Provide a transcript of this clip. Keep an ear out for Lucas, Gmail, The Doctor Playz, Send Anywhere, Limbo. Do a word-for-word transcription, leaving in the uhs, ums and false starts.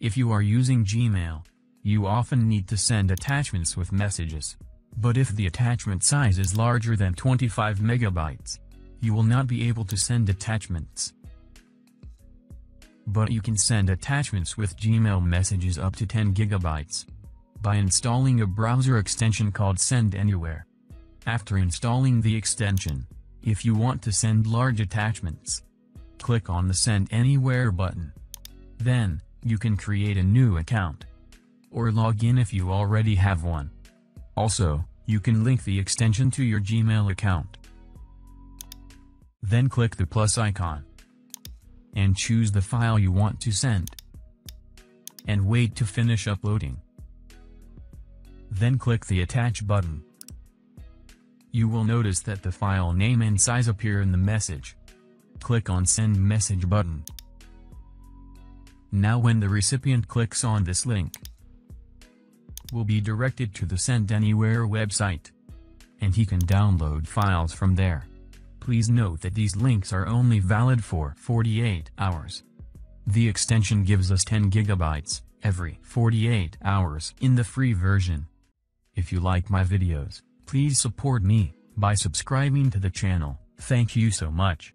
If you are using Gmail, you often need to send attachments with messages. But if the attachment size is larger than twenty-five megabytes, you will not be able to send attachments. But you can send attachments with Gmail messages up to ten gigabytes by installing a browser extension called Send Anywhere. After installing the extension, if you want to send large attachments, click on the Send Anywhere button. Then, you can create a new account or log in if you already have one. Also, you can link the extension to your Gmail account. Then click the plus icon and choose the file you want to send. And wait to finish uploading. Then click the attach button. You will notice that the file name and size appear in the message. Click on Send Message button. Now when the recipient clicks on this link, will be directed to the Send Anywhere website, and he can download files from there. Please note that these links are only valid for forty-eight hours. The extension gives us ten gigabytes every forty-eight hours in the free version. If you like my videos, please support me by subscribing to the channel. Thank you so much.